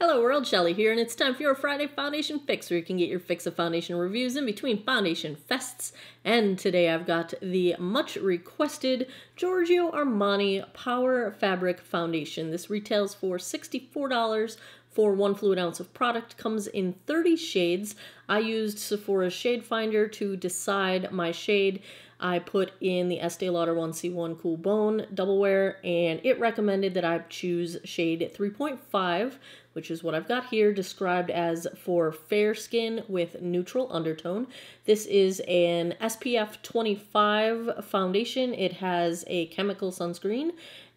Hello world, Shelly here, and it's time for your Friday Foundation Fix, where you can get your fix of foundation reviews in between foundation fests. And today I've got the much requested Giorgio Armani Power Fabric Foundation. This retails for $64 for 1 fluid ounce of product, comes in 30 shades. I used Sephora's Shade Finder to decide my shade. I put in the Estee Lauder 1C1 Cool Bone Double Wear, and it recommended that I choose shade 3.5, which is what I've got here, described as for fair skin with neutral undertone. This is an SPF 25 foundation. It has a chemical sunscreen,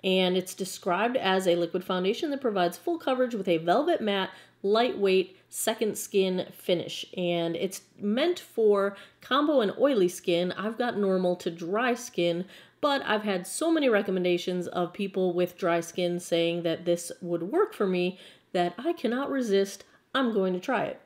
and it's described as a liquid foundation that provides full coverage with a velvet matte, lightweight, second skin finish, and it's meant for combo and oily skin. I've got normal to dry skin, but I've had so many recommendations of people with dry skin saying that this would work for me that I cannot resist. I'm going to try it.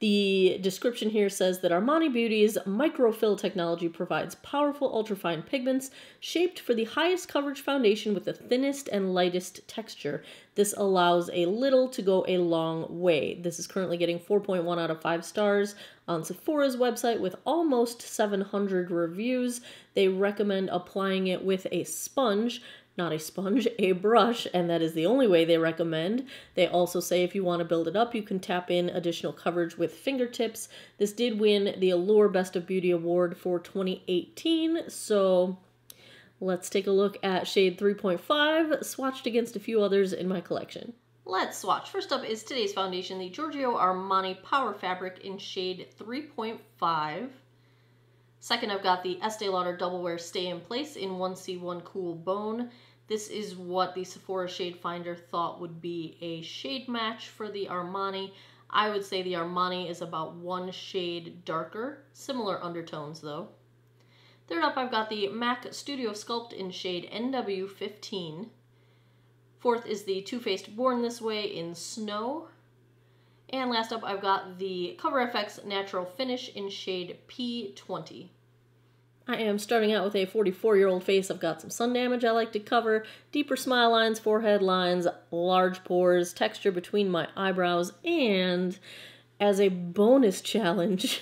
The description here says that Armani Beauty's microfill technology provides powerful ultrafine pigments shaped for the highest coverage foundation with the thinnest and lightest texture. This allows a little to go a long way. This is currently getting 4.1 out of 5 stars on Sephora's website with almost 700 reviews. They recommend applying it with a sponge. Not a sponge, a brush, and that is the only way they recommend. They also say if you want to build it up, you can tap in additional coverage with fingertips. This did win the Allure Best of Beauty Award for 2018, so let's take a look at shade 3.5, swatched against a few others in my collection. Let's swatch. First up is today's foundation, the Giorgio Armani Power Fabric in shade 3.5. Second, I've got the Estee Lauder Double Wear Stay in Place in 1C1 Cool Bone. This is what the Sephora Shade Finder thought would be a shade match for the Armani. I would say the Armani is about one shade darker, similar undertones though. Third up, I've got the MAC Studio Sculpt in shade NW15. Fourth is the Too Faced Born This Way in Snow. And last up, I've got the Cover FX Natural Finish in shade P20. I am starting out with a 44-year-old face. I've got some sun damage I like to cover, deeper smile lines, forehead lines, large pores, texture between my eyebrows, and as a bonus challenge,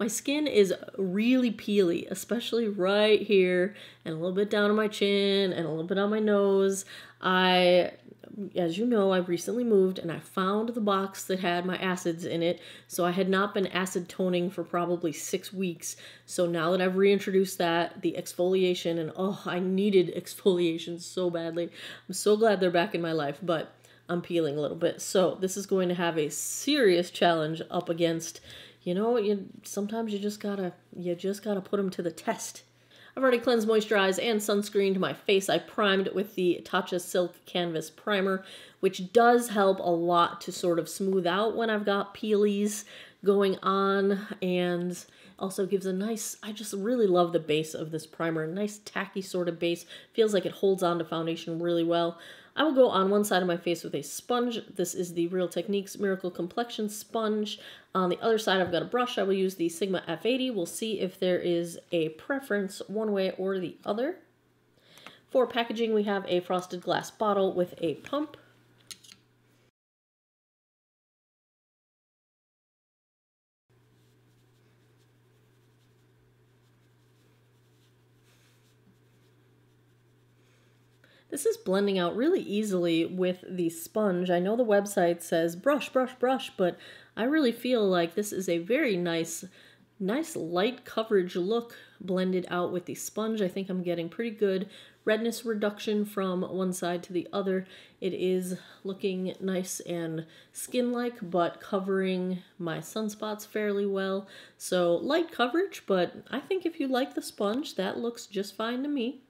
my skin is really peely, especially right here and a little bit down on my chin and a little bit on my nose. As you know, I recently moved and I found the box that had my acids in it, so I had not been acid toning for probably 6 weeks. So now that I've reintroduced that, the exfoliation, and oh, I needed exfoliation so badly. I'm so glad they're back in my life, but I'm peeling a little bit. So this is going to have a serious challenge up against, you know, sometimes you just gotta put them to the test. I've already cleansed, moisturized, and sunscreened my face. I primed with the Tatcha Silk Canvas Primer, which does help a lot to sort of smooth out when I've got peelies going on, and also gives a nice, I just really love the base of this primer, a nice tacky sort of base. Feels like it holds on to foundation really well. I will go on one side of my face with a sponge. This is the Real Techniques Miracle Complexion Sponge. On the other side, I've got a brush. I will use the Sigma F80. We'll see if there is a preference one way or the other. For packaging, we have a frosted glass bottle with a pump. This is blending out really easily with the sponge. I know the website says brush, brush, brush, but I really feel like this is a very nice light coverage look blended out with the sponge. I think I'm getting pretty good redness reduction from one side to the other. It is looking nice and skin-like, but covering my sunspots fairly well. So light coverage, but I think if you like the sponge, that looks just fine to me.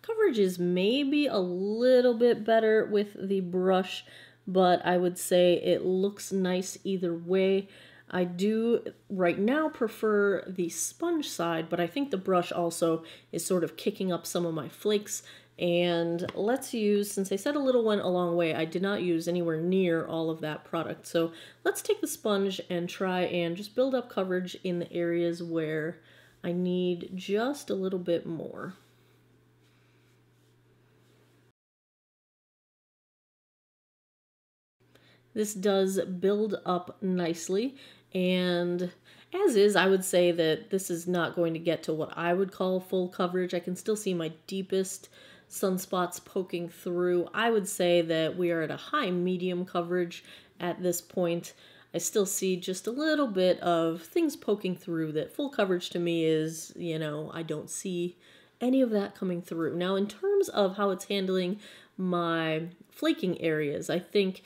Coverage is maybe a little bit better with the brush, but I would say it looks nice either way. I do right now prefer the sponge side, but I think the brush also is sort of kicking up some of my flakes. And let's use, since I said a little went a long way, I did not use anywhere near all of that product. So let's take the sponge and try and just build up coverage in the areas where I need just a little bit more. This does build up nicely, and as is, I would say that this is not going to get to what I would call full coverage. I can still see my deepest sunspots poking through. I would say that we are at a high medium coverage at this point. I still see just a little bit of things poking through. That full coverage to me is, you know, I don't see any of that coming through. Now, in terms of how it's handling my flaking areas, I think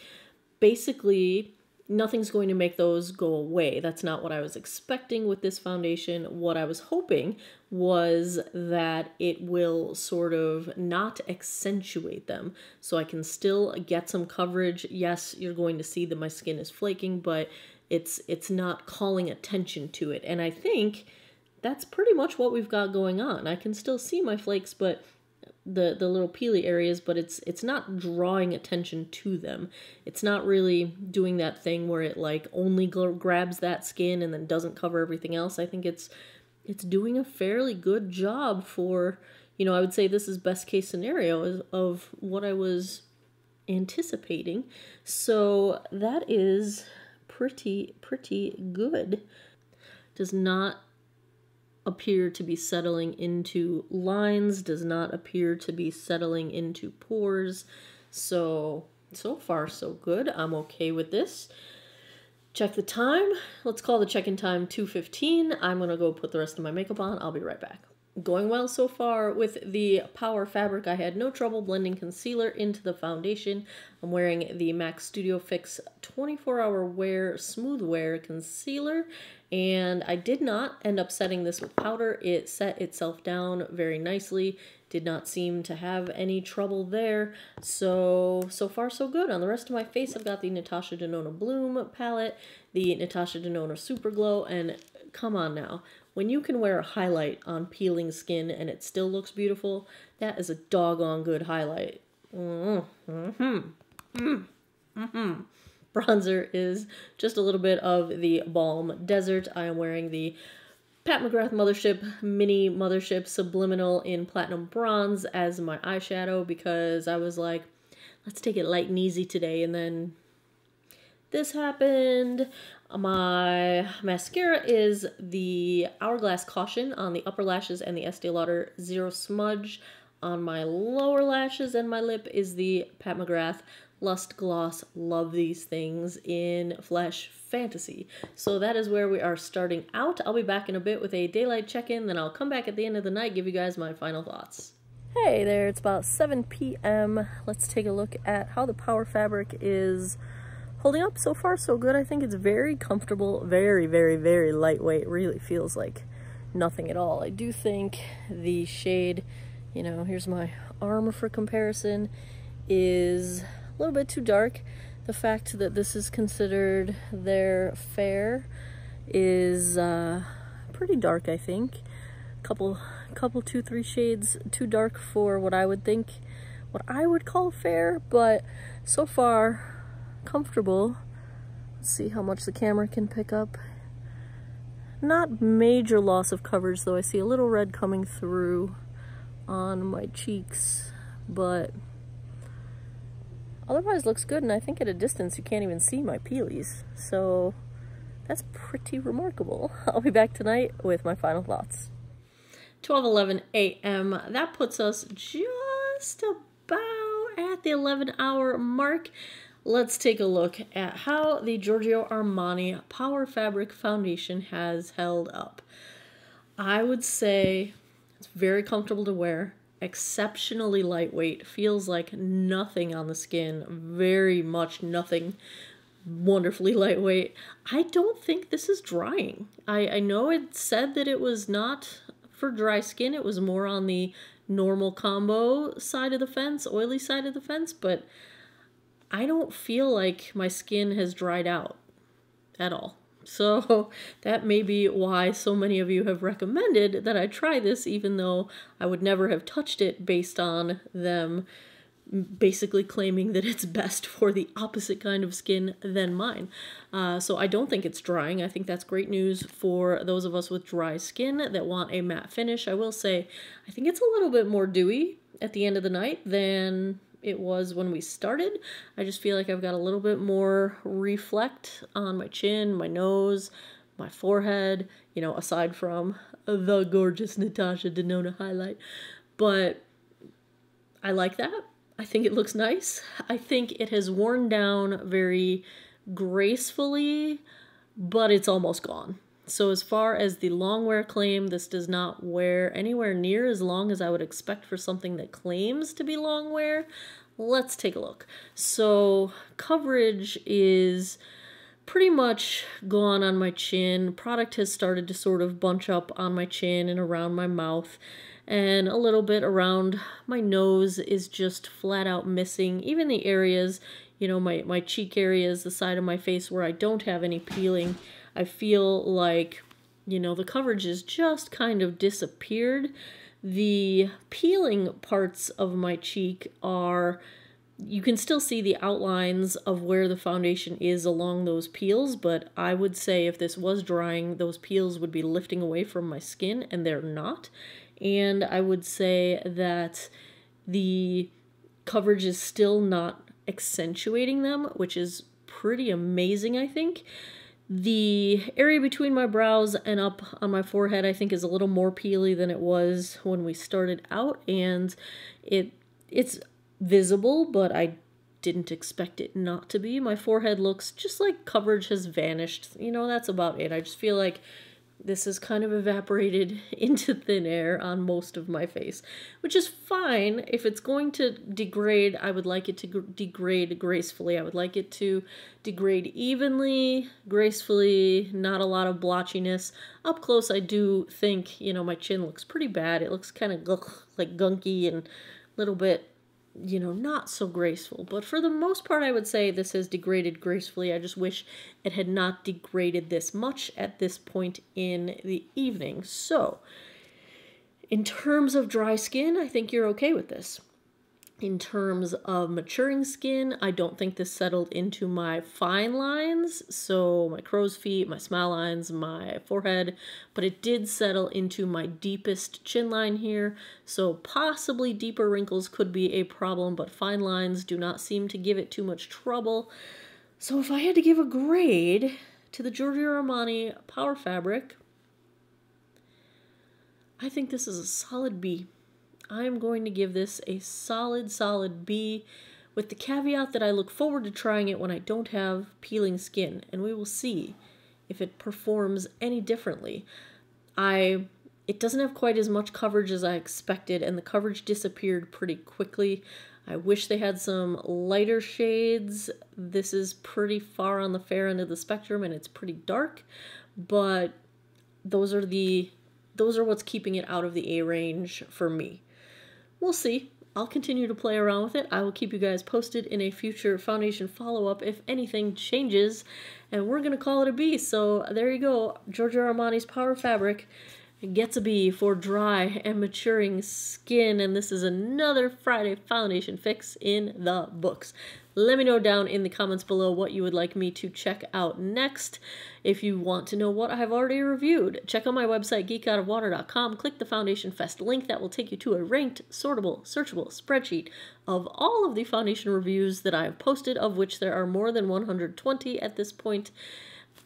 basically nothing's going to make those go away. That's not what I was expecting with this foundation. What I was hoping was that it will sort of not accentuate them, so I can still get some coverage. Yes, you're going to see that my skin is flaking, but it's not calling attention to it. And I think that's pretty much what we've got going on. I can still see my flakes, but the little peely areas, but it's not drawing attention to them. It's not really doing that thing where it like only grabs that skin and then doesn't cover everything else. I think it's doing a fairly good job for, you know, I would say this is best case scenario of what I was anticipating. So that is pretty good. Does not appear to be settling into lines, does not appear to be settling into pores. So far so good. I'm okay with this. Check the time. Let's call the check-in time 2:15. I'm gonna go put the rest of my makeup on. I'll be right back. Going well so far with the Power Fabric. I had no trouble blending concealer into the foundation. I'm wearing the MAC Studio Fix 24-Hour Wear Smooth Wear Concealer, and I did not end up setting this with powder. It set itself down very nicely. Did not seem to have any trouble there. So far so good. On the rest of my face, I've got the Natasha Denona Bloom palette, the Natasha Denona Super Glow, and come on now. When you can wear a highlight on peeling skin and it still looks beautiful, that is a doggone good highlight. Bronzer is just a little bit of the Balm Desert. I am wearing the Pat McGrath Mothership Mini Mothership Subliminal in Platinum Bronze as my eyeshadow, because I was like, let's take it light and easy today, and then this happened. My mascara is the Hourglass Caution on the upper lashes and the Estee Lauder Zero Smudge on my lower lashes, and my lip is the Pat McGrath Lust Gloss. Love these things in Flesh Fantasy. So that is where we are starting out. I'll be back in a bit with a daylight check-in, then I'll come back at the end of the night, give you guys my final thoughts. Hey there, it's about 7 p.m. Let's take a look at how the Power Fabric is holding up. So far so good. I think it's very comfortable, very lightweight. Really feels like nothing at all. I do think the shade, you know, here's my arm for comparison, is a little bit too dark. The fact that this is considered their fair is pretty dark, I think. Couple 2-3 shades too dark for what I would think, what I would call fair, but so far comfortable. Let's see how much the camera can pick up. Not major loss of coverage though. I see a little red coming through on my cheeks, but otherwise looks good, and I think at a distance you can't even see my peelies, so that's pretty remarkable. I'll be back tonight with my final thoughts. 12:11 a.m. That puts us just about at the 11-hour mark. Let's take a look at how the Giorgio Armani Power Fabric Foundation has held up. I would say it's very comfortable to wear, exceptionally lightweight, feels like nothing on the skin, very much nothing, wonderfully lightweight. I don't think this is drying. I know it said that it was not for dry skin, it was more on the normal combo side of the fence, oily side of the fence, but I don't feel like my skin has dried out at all. So that may be why so many of you have recommended that I try this, even though I would never have touched it based on them basically claiming that it's best for the opposite kind of skin than mine. So I don't think it's drying. I think that's great news for those of us with dry skin that want a matte finish. I will say, I think it's a little bit more dewy at the end of the night than it was when we started. I just feel like I've got a little bit more reflect on my chin, my nose, my forehead, you know, aside from the gorgeous Natasha Denona highlight. But I like that. I think it looks nice. I think it has worn down very gracefully, but it's almost gone. So as far as the long wear claim, this does not wear anywhere near as long as I would expect for something that claims to be long wear. Let's take a look. So coverage is pretty much gone on my chin. Product has started to sort of bunch up on my chin and around my mouth, and a little bit around my nose is just flat out missing. Even the areas, you know, my cheek areas, the side of my face where I don't have any peeling, I feel like, you know, the coverage has just kind of disappeared. The peeling parts of my cheek are, you can still see the outlines of where the foundation is along those peels, but I would say if this was drying, those peels would be lifting away from my skin, and they're not. And I would say that the coverage is still not accentuating them, which is pretty amazing, I think. The area between my brows and up on my forehead, I think, is a little more peely than it was when we started out, and it's visible, but I didn't expect it not to be. My forehead looks just like coverage has vanished. You know, that's about it. I just feel like this has kind of evaporated into thin air on most of my face, which is fine. If it's going to degrade, I would like it to degrade gracefully. I would like it to degrade evenly, gracefully, not a lot of blotchiness. Up close, I do think, you know, my chin looks pretty bad. It looks kind of like gunky and a little bit, you know, not so graceful. But for the most part, I would say this has degraded gracefully. I just wish it had not degraded this much at this point in the evening. So, in terms of dry skin, I think you're okay with this. In terms of maturing skin, I don't think this settled into my fine lines, so my crow's feet, my smile lines, my forehead, but it did settle into my deepest chin line here, so possibly deeper wrinkles could be a problem, but fine lines do not seem to give it too much trouble. So if I had to give a grade to the Giorgio Armani Power Fabric, I think this is a solid B. I'm going to give this a solid, solid B, with the caveat that I look forward to trying it when I don't have peeling skin, and we will see if it performs any differently. It doesn't have quite as much coverage as I expected, and the coverage disappeared pretty quickly. I wish they had some lighter shades. This is pretty far on the fair end of the spectrum, and it's pretty dark, but those are what's keeping it out of the A range for me. We'll see. I'll continue to play around with it. I will keep you guys posted in a future foundation follow-up if anything changes, and we're going to call it a B. So there you go. Giorgio Armani's Power Fabric gets a B for dry and maturing skin, and this is another Friday foundation fix in the books. Let me know down in the comments below what you would like me to check out next. If you want to know what I have already reviewed, check out my website, geekoutofwater.com. Click the Foundation Fest link. That will take you to a ranked, sortable, searchable spreadsheet of all of the foundation reviews that I have posted, of which there are more than 120 at this point.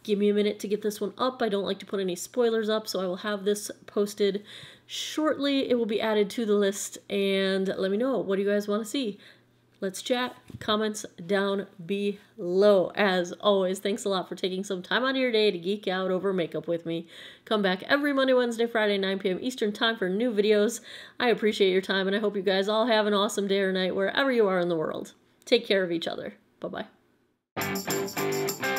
Give me a minute to get this one up. I don't like to put any spoilers up, so I will have this posted shortly. It will be added to the list, and let me know, what do you guys want to see? Let's chat. Comments down below. As always, thanks a lot for taking some time out of your day to geek out over makeup with me. Come back every Monday, Wednesday, Friday, 9 p.m. Eastern time for new videos. I appreciate your time, and I hope you guys all have an awesome day or night wherever you are in the world. Take care of each other. Bye-bye.